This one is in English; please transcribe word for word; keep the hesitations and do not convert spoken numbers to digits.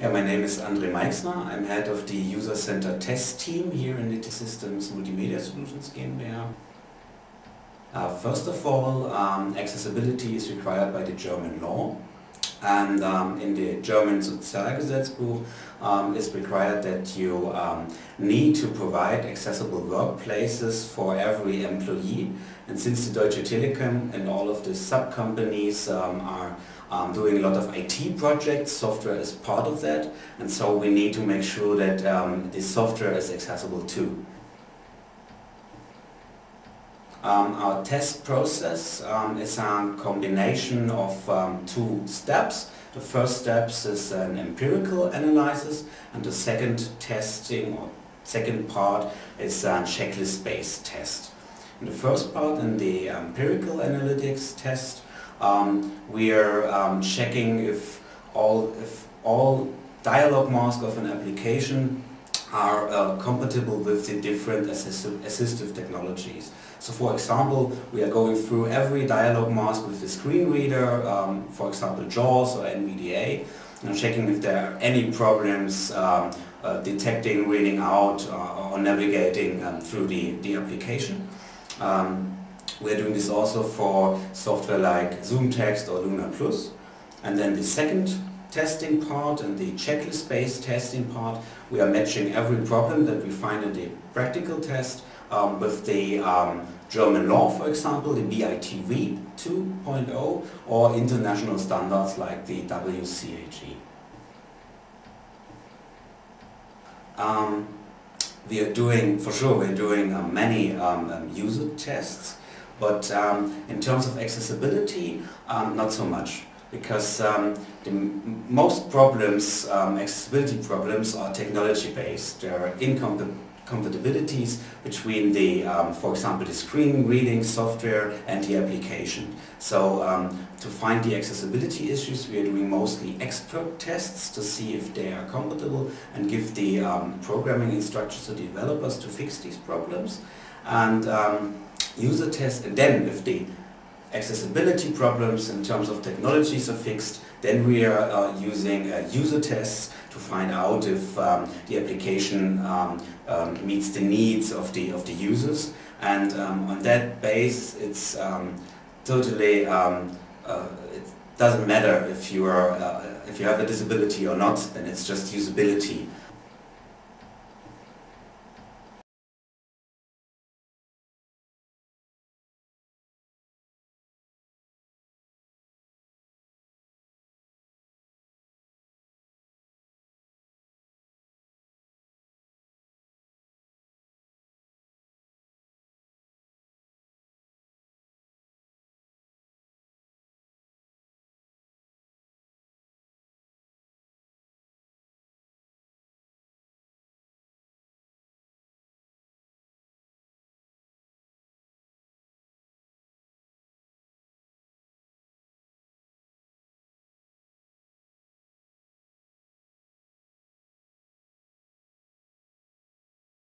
Yeah, my name is André Meixner. I'm head of the User Center Test Team here in the T-Systems Multimedia Solutions GmbH. Uh, first of all, um, accessibility is required by the German law. And um, in the German Sozialgesetzbuch um, it's required that you um, need to provide accessible workplaces for every employee. And since the Deutsche Telekom and all of the sub-companies um, are um, doing a lot of I T projects, software is part of that. And so we need to make sure that um, the software is accessible too. Um, our test process um, is a combination of um, two steps. The first step is an empirical analysis, and the second testing or second part is a checklist-based test. In the first part, in the empirical analytics test, um, we are um, checking if all if all dialog masks of an application are uh, compatible with the different assistive, assistive technologies. So for example, we are going through every dialog mask with the screen reader, um, for example JAWS or N V D A, and checking if there are any problems um, uh, detecting, reading out uh, or navigating um, through the, the application. Um, we're doing this also for software like ZoomText or Luna Plus. And then the second testing part and the checklist-based testing part, we are matching every problem that we find in the practical test um, with the um, German law, for example, the B I T V two point oh, or international standards like the W C A G. Um, we are doing, for sure, we are doing uh, many um, user tests, but um, in terms of accessibility, um, not so much. Because um, the m most problems, um, accessibility problems, are technology-based. There are incompatibilities between the, um, for example, the screen reading software and the application. So um, to find the accessibility issues, we are doing mostly expert tests to see if they are compatible and give the um, programming instructions to developers to fix these problems. And um, user tests, and then if the accessibility problems in terms of technologies are fixed, then we are uh, using uh, user tests to find out if um, the application um, um, meets the needs of the of the users. And um, on that base, it's um, totally um, uh, it doesn't matter if you are uh, if you have a disability or not. Then it's just usability.